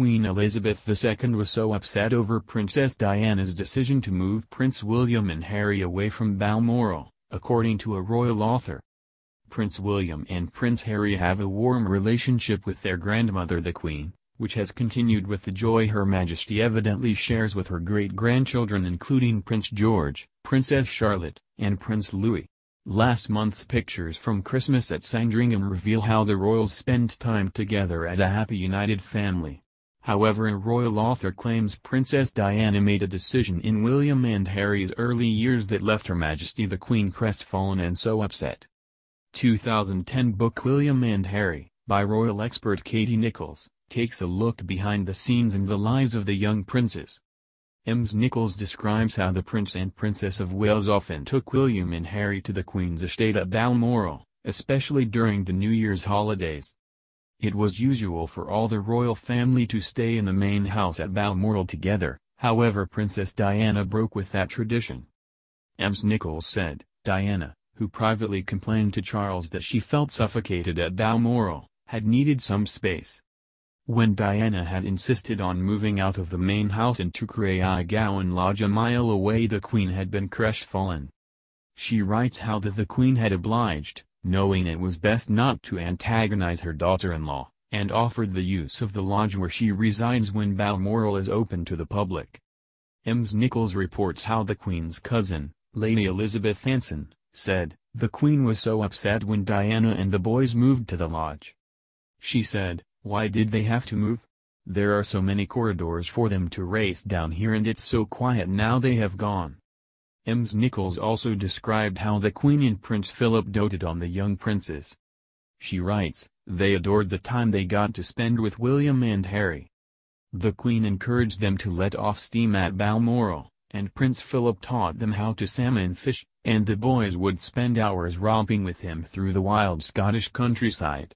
Queen Elizabeth II was so upset over Princess Diana's decision to move Prince William and Harry away from Balmoral, according to a royal author. Prince William and Prince Harry have a warm relationship with their grandmother the Queen, which has continued with the joy Her Majesty evidently shares with her great-grandchildren including Prince George, Princess Charlotte, and Prince Louis. Last month's pictures from Christmas at Sandringham reveal how the royals spend time together as a happy united family. However, a royal author claims Princess Diana made a decision in William and Harry's early years that left Her Majesty the Queen crestfallen and so upset. 2010 book William and Harry, by royal expert Katie Nichols, takes a look behind the scenes in the lives of the young princes. Ms. Nichols describes how the Prince and Princess of Wales often took William and Harry to the Queen's estate at Balmoral, especially during the New Year's holidays. It was usual for all the royal family to stay in the main house at Balmoral together, however Princess Diana broke with that tradition. Ms. Nichols said, Diana, who privately complained to Charles that she felt suffocated at Balmoral, had needed some space. When Diana had insisted on moving out of the main house into Craigowan Lodge a mile away, the Queen had been crestfallen. She writes how that the Queen had obliged, knowing it was best not to antagonize her daughter-in-law, and offered the use of the lodge where she resides when Balmoral is open to the public. Ms. Nichols reports how the Queen's cousin, Lady Elizabeth Anson, said, the Queen was so upset when Diana and the boys moved to the lodge. She said, why did they have to move? There are so many corridors for them to race down here and it's so quiet now they have gone. Ms. Nichols also described how the Queen and Prince Philip doted on the young princes. She writes, they adored the time they got to spend with William and Harry. The Queen encouraged them to let off steam at Balmoral, and Prince Philip taught them how to salmon fish, and the boys would spend hours romping with him through the wild Scottish countryside.